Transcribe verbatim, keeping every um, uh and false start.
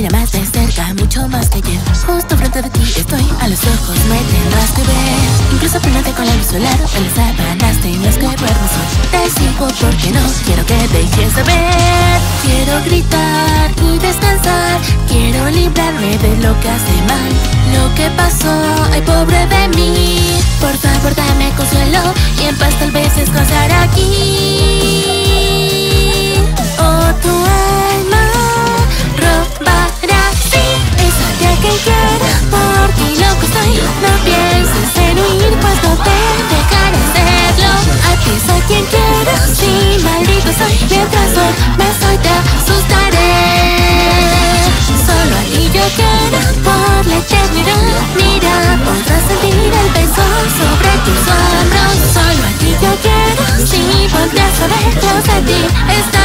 mira más de cerca, mucho más que ayer. Justo frente de ti estoy, a los ojos me tendrás que ver. Incluso prendete con la luz solar, en las sábanas tienes que duermes hoy. Te sigo porque no quiero que dejes de ver. Quiero gritar y descansar, quiero librarme de lo que hace mal. Lo que pasó, ay pobre de mí. Por favor dame consuelo y en paz tal vez descansar aquí. Oh, tu alma robará, sí, es aquel que quiera. Por ti loco estoy, no pienses en huir, pues no te dejaré hacerlo. Aquí soy quien quiera, sí, maldito soy. Mientras hoy me soy, te asustaré. Solo a ti yo quiero, por la eternidad. Mira, podrás sentir el peso sobre tus hombros. Solo a ti yo quiero, sí, podrás saber que a ti está.